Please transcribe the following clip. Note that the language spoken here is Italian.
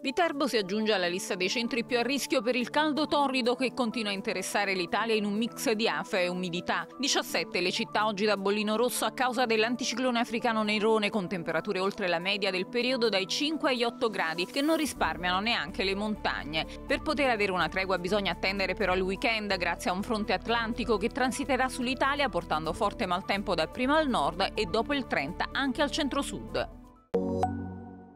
Viterbo si aggiunge alla lista dei centri più a rischio per il caldo torrido che continua a interessare l'Italia in un mix di afa e umidità. 17 le città oggi da bollino rosso a causa dell'anticiclone africano Nerone, con temperature oltre la media del periodo dai 5 agli 8 gradi, che non risparmiano neanche le montagne. Per poter avere una tregua bisogna attendere però il weekend, grazie a un fronte atlantico che transiterà sull'Italia portando forte maltempo dapprima al nord e dopo il 30 anche al centro-sud.